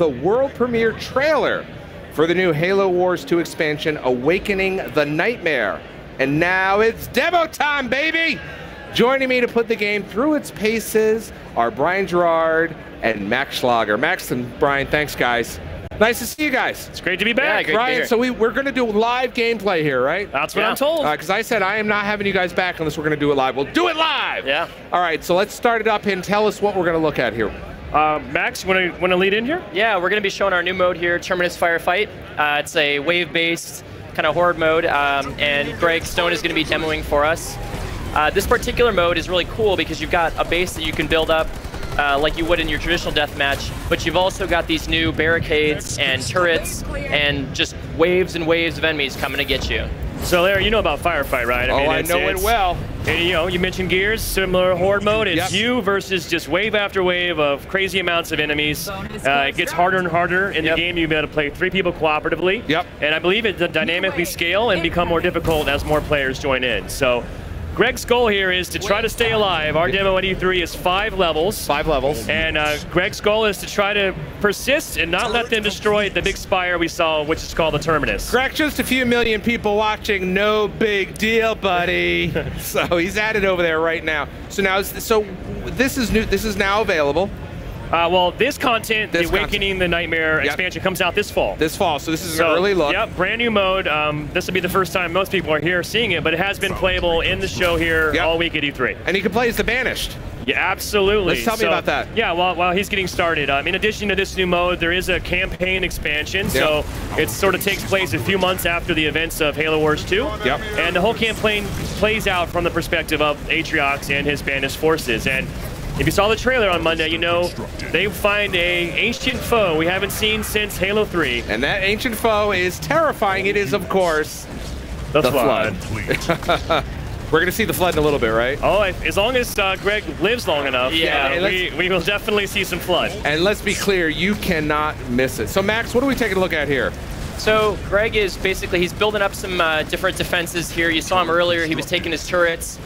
the world premiere trailer for the new Halo Wars 2 expansion, Awakening the Nightmare. And now it's demo time, baby! Joining me to put the game through its paces are Brian Girard and Max Schlager. Max and Brian, thanks guys. Nice to see you guys. It's great to be back. Yeah, Brian, so we're going to do live gameplay here, right? That's what I'm told. Because I said I am not having you guys back unless we're going to do it live. We'll do it live! Yeah. All right, so let's start it up and tell us what we're going to look at here. Max, you want to lead in here? Yeah, we're going to be showing our new mode here, Terminus Firefight. It's a wave-based kind of horde mode, and Greg Stone is going to be demoing for us. This particular mode is really cool because you've got a base that you can build up like you would in your traditional deathmatch, but you've also got these new barricades and turrets and just waves and waves of enemies coming to get you. So Larry, you know about Firefight, right? I mean, I know it well. And, you know, you mentioned Gears, similar horde mode. It's you versus just wave after wave of crazy amounts of enemies. It gets harder and harder in the game. You'll be able to play three people cooperatively. Yep. And I believe it dynamically scale and become more difficult as more players join in. So Greg's goal here is to try to stay alive. Our demo at E3 is 5 levels. 5 levels. And Greg's goal is to try to persist and not let them destroy the big spire we saw, which is called the Terminus. Greg, just a few million people watching. No big deal, buddy. So he's at it over there right now. So now, so this is new. This is now available. Well, this content, the Awakening the Nightmare expansion, comes out this fall. This fall, so this is an early look. Yep, brand new mode. This will be the first time most people are here seeing it, but it has been playable in the show here all week at E3. And you can play as the Banished. Yeah, absolutely. Let's tell me about that. Yeah, while he's getting started, in addition to this new mode, there is a campaign expansion, so it sort of takes place a few months after the events of Halo Wars 2. Yep. And the whole campaign plays out from the perspective of Atriox and his Banished forces. And if you saw the trailer on Monday, you know they find an ancient foe we haven't seen since Halo 3. And that ancient foe is terrifying. It is, of course, the Flood. We're going to see the Flood in a little bit, right? Oh, as long as Greg lives long enough, we will definitely see some Flood. And let's be clear, you cannot miss it. So, Max, what are we taking a look at here? So, Greg is basically, he's building up some different defenses here. You saw him earlier. He was taking his turrets,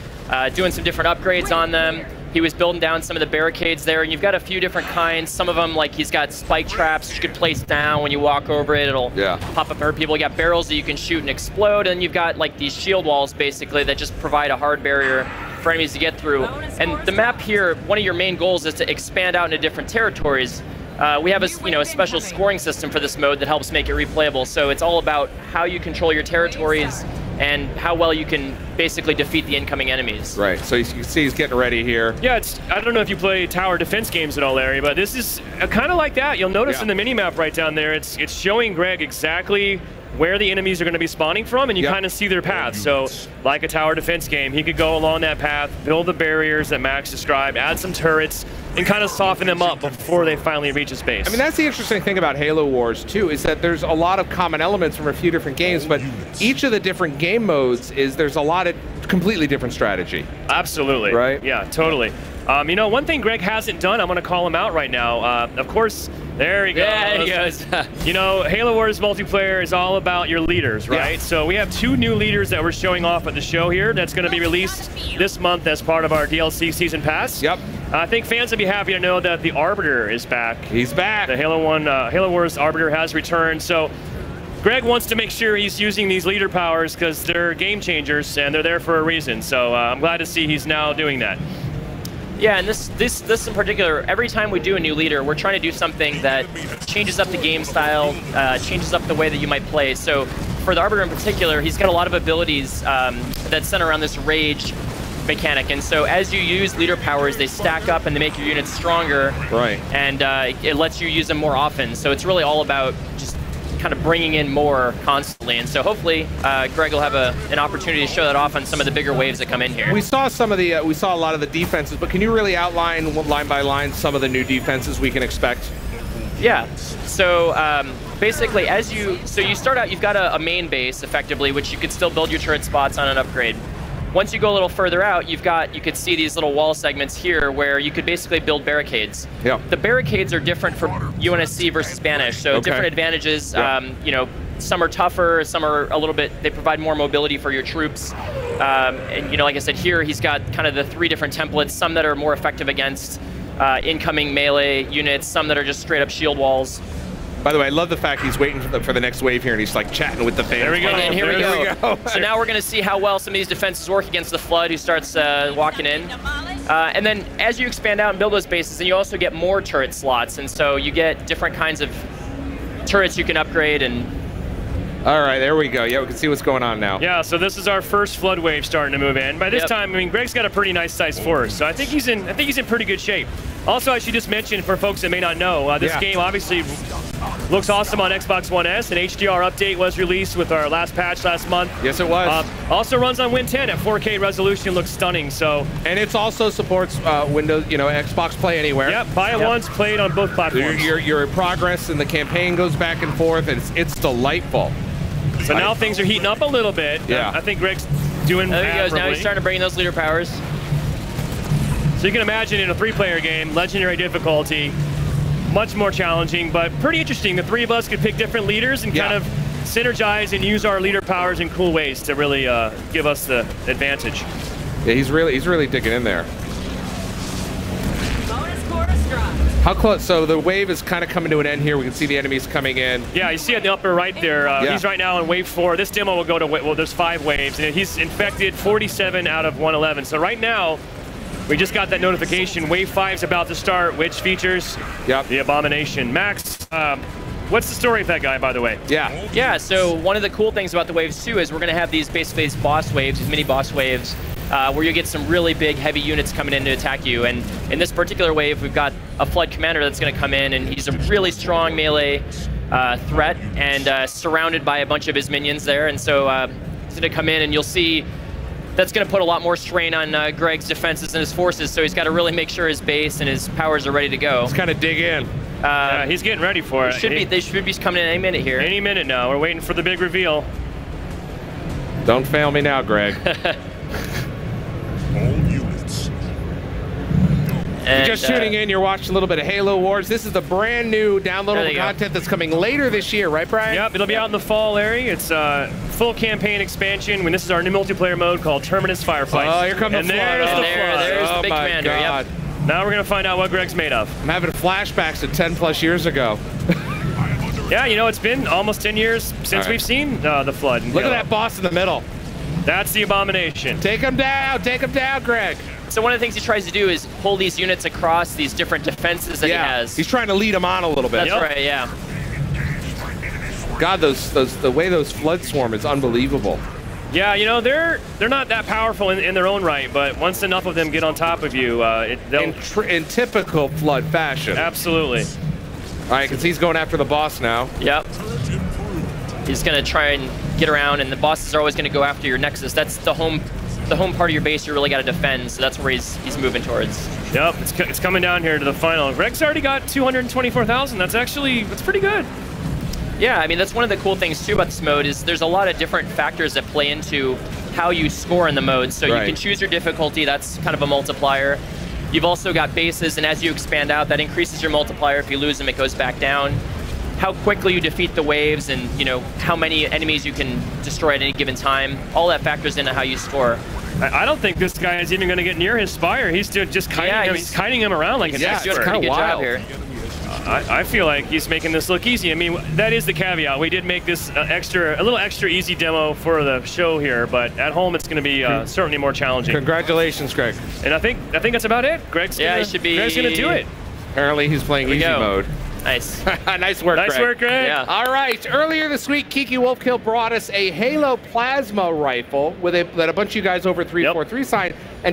doing some different upgrades on them. He was building down some of the barricades there, and you've got a few different kinds. Some of them, like he's got spike traps that you can place down. When you walk over it, it'll pop up and hurt people. You got barrels that you can shoot and explode, and you've got like these shield walls basically that just provide a hard barrier for enemies to get through. And the map here, one of your main goals is to expand out into different territories. We have a special scoring system for this mode that helps make it replayable. So it's all about how you control your territories and how well you can basically defeat the incoming enemies. Right, so you can see he's getting ready here. Yeah, I don't know if you play tower defense games at all, Larry, but this is kind of like that. You'll notice in the minimap right down there, it's showing Greg exactly where the enemies are going to be spawning from, and you kind of see their path. So, like a tower defense game, he could go along that path, build the barriers that Max described, add some turrets, and kind of soften them up before they finally reach his base. I mean, that's the interesting thing about Halo Wars 2 is that there's a lot of common elements from a few different games, but each of the different game modes there's a lot of completely different strategy. Absolutely. Right? Yeah, totally. You know, one thing Greg hasn't done, I'm going to call him out right now. Of course, there he goes. Yeah, he goes. You know, Halo Wars multiplayer is all about your leaders, right? Yeah. So we have 2 new leaders that we're showing off at the show here. That's going to be released this month as part of our DLC season pass. Yep. I think fans would be happy to know that the Arbiter is back. He's back. The Halo Wars Arbiter has returned. So Greg wants to make sure he's using these leader powers because they're game changers and they're there for a reason. So I'm glad to see he's now doing that. Yeah, and this in particular, every time we do a new leader, we're trying to do something that changes up the game style, changes up the way that you might play. So for the Arbiter in particular, he's got a lot of abilities that center around this rage mechanic. And so as you use leader powers, they stack up and they make your units stronger. Right. And it lets you use them more often. So it's really all about just kind of bringing in more constantly, and so hopefully Greg will have an opportunity to show that off on some of the bigger waves that come in here. We saw some of the we saw a lot of the defenses, but can you really outline line by line some of the new defenses we can expect? Yeah, so basically as you start out, you've got a main base effectively, which you could still build your turret spots on an upgrade. Once you go a little further out, you could see these little wall segments here where you could basically build barricades. Yep. The barricades are different for UNSC versus Banished, so different advantages. Yep. You know, some are tougher, some are a little bit, they provide more mobility for your troops. And you know, like I said, here he's got kind of the 3 different templates, some that are more effective against incoming melee units, some that are just straight up shield walls. By the way, I love the fact he's waiting for the next wave here, and he's like chatting with the fans. There we go. And here we go. So now we're going to see how well some of these defenses work against the Flood, who starts walking in. And then as you expand out and build those bases, then you also get more turret slots, and so you get different kinds of turrets you can upgrade and... All right, there we go. Yeah, we can see what's going on now. Yeah, so this is our first Flood wave starting to move in. By this time, I mean, Greg's got a pretty nice sized force, so I think he's in pretty good shape. Also, I should just mention for folks that may not know, this game obviously looks awesome on Xbox One S. An HDR update was released with our last patch last month. Yes, it was. Also runs on Win 10 at 4K resolution. Looks stunning. So. And it also supports Windows, you know, Xbox Play Anywhere. Yep, buy it once, play it on both platforms. Your progress and the campaign goes back and forth, and it's delightful. So now things are heating up a little bit. Yeah. I think Greg's doing that. There he goes. Now he's starting to bring in those leader powers. So you can imagine in a three-player game, legendary difficulty, much more challenging, but pretty interesting. The three of us could pick different leaders and kind of synergize and use our leader powers in cool ways to really give us the advantage. Yeah, he's really digging in there. How close? So the wave is kind of coming to an end here. We can see the enemies coming in. Yeah, you see at the upper right there, he's right now on wave 4. This demo will go to, well, there's 5 waves, and he's infected 47 out of 111. So right now, we just got that notification. Wave 5 is about to start, which features the Abomination. Max, what's the story of that guy, by the way? Yeah. Yeah, so one of the cool things about the waves, too, is we're going to have these basically these boss waves, these mini-boss waves, where you get some really big, heavy units coming in to attack you. And in this particular wave, we've got a Flood commander that's going to come in, and he's a really strong melee threat and surrounded by a bunch of his minions there. And so he's going to come in, and you'll see that's going to put a lot more strain on Greg's defenses and his forces. So he's got to really make sure his base and his powers are ready to go. He's got to dig in. Yeah, he's getting ready for it. They should be coming in any minute here. Any minute now. We're waiting for the big reveal. Don't fail me now, Greg. And just tuning in, you're watching a little bit of Halo Wars. This is the brand new downloadable content that's coming later this year, right, Brian? Yep, it'll be out in the fall, Larry. It's full campaign expansion. When this is our new multiplayer mode called Terminus Firefight. Oh, here comes the Flood. There's the big commander. Yep. Now we're gonna find out what Greg's made of. I'm having flashbacks to 10+ years ago. Yeah, you know, it's been almost 10 years since we've seen the Flood. Look at that boss in the middle. That's the Abomination. Take him down. Take him down, Greg. So one of the things he tries to do is pull these units across these different defenses that he has. He's trying to lead them on a little bit. That's right, yeah. God, the way those Flood swarm is unbelievable. Yeah, you know, they're not that powerful in their own right, but once enough of them get on top of you, they'll... In typical Flood fashion. Absolutely. All right, because he's going after the boss now. Yep. He's going to try and get around, and the bosses are always going to go after your Nexus. That's the home part of your base. You really got to defend, so that's where he's moving towards. Yep, it's coming down here to the final. Greg's already got 224,000. That's pretty good. Yeah, I mean, that's one of the cool things, too, about this mode is there's a lot of different factors that play into how you score in the mode. So you can choose your difficulty. That's kind of a multiplier. You've also got bases, and as you expand out, that increases your multiplier. If you lose them, it goes back down. How quickly you defeat the waves and, you know, how many enemies you can destroy at any given time. All that factors into how you score. I don't think this guy is even going to get near his spire. He's just kiting him around like an expert. He's doing a pretty good job here. I feel like he's making this look easy. I mean, that is the caveat. We did make this a little extra easy demo for the show here, but at home it's going to be certainly more challenging. Congratulations, Greg. And I think that's about it. Greg's going to do it. Apparently he's playing easy mode. Nice. Nice work, Greg. Nice work, Greg. Yeah. All right. Earlier this week, Kiki Wolfkill brought us a Halo plasma rifle with that a bunch of you guys over 343 signed. And